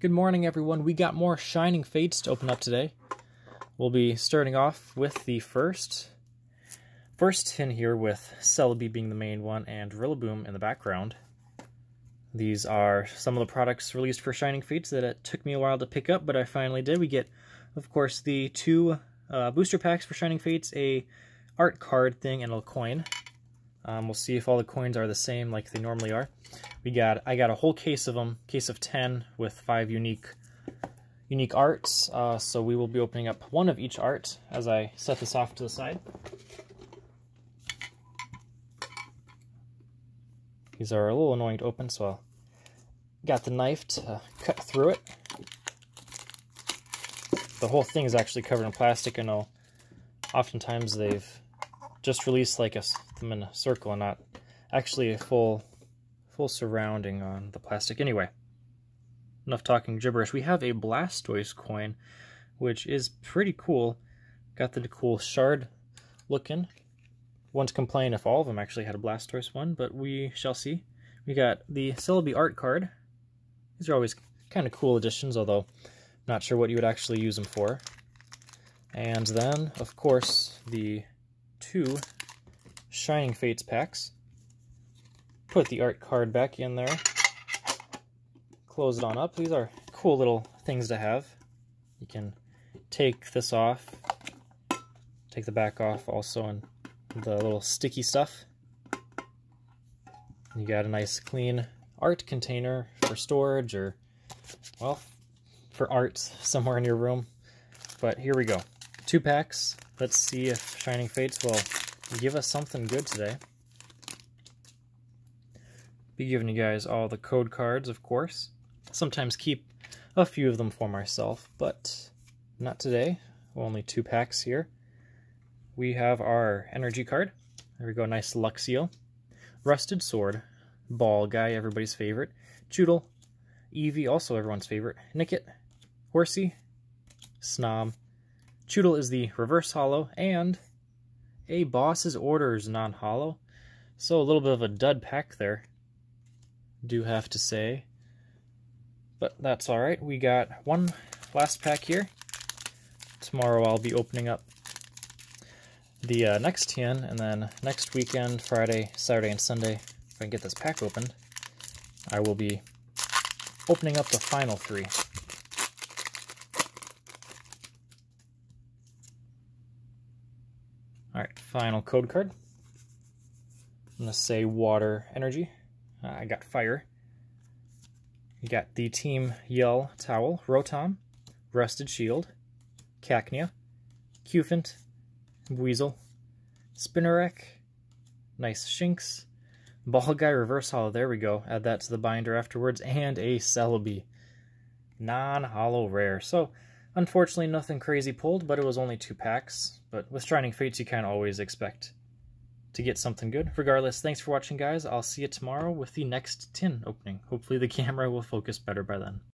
Good morning, everyone. We got more Shining Fates to open up today. We'll be starting off with the first tin here with Celebi being the main one and Rillaboom in the background. These are some of the products released for Shining Fates that it took me a while to pick up, but I finally did. We get, of course, the two booster packs for Shining Fates, a art card thing, and a coin. We'll see if all the coins are the same like they normally are. I got a whole case of them, case of 10 with 5 unique arts. So we will be opening up one of each art as I set this off to the side. These are a little annoying to open, so I'll got the knife to cut through it. The whole thing is actually covered in plastic. I know oftentimes they've just released like them in a circle and not actually a full surrounding on the plastic. Anyway, enough talking gibberish. We have a Blastoise coin, which is pretty cool. Got the cool shard looking. One's complained if all of them actually had a Blastoise one, but we shall see. We got the Celebi art card. These are always kind of cool additions, although not sure what you would actually use them for. And then, of course, the two Shining Fates packs. Put the art card back in there. Close it on up. These are cool little things to have. You can take this off, take the back off also, and the little sticky stuff. You got a nice clean art container for storage or, well, for art somewhere in your room. But here we go. Two packs. Let's see if Shining Fates will give us something good today. Be giving you guys all the code cards, of course. Sometimes keep a few of them for myself, but not today. Only two packs here. We have our energy card. There we go, nice Luxio. Rusted Sword. Ball Guy, everybody's favorite. Jootle. Eevee, also everyone's favorite. Nickit. Horsey. Snom. Toodle is the reverse hollow, and a Boss's Orders non-hollow. So a little bit of a dud pack there, do have to say. But that's alright. We got one last pack here. Tomorrow I'll be opening up the next tin, and then next weekend, Friday, Saturday, and Sunday, if I can get this pack opened, I will be opening up the final three. Alright, final code card. I'm going to say water energy. I got fire. You got the Team Yell Towel, Rotom, Rusted Shield, Cacnea, Cufant, Weasel, Spinarak, nice Shinx, Ball Guy Reverse Hollow, there we go, add that to the binder afterwards, and a Celebi, non-hollow rare. So, unfortunately, nothing crazy pulled, but it was only two packs. But with Shining Fates, you kind of always expect to get something good. Regardless, thanks for watching, guys. I'll see you tomorrow with the next tin opening. Hopefully the camera will focus better by then.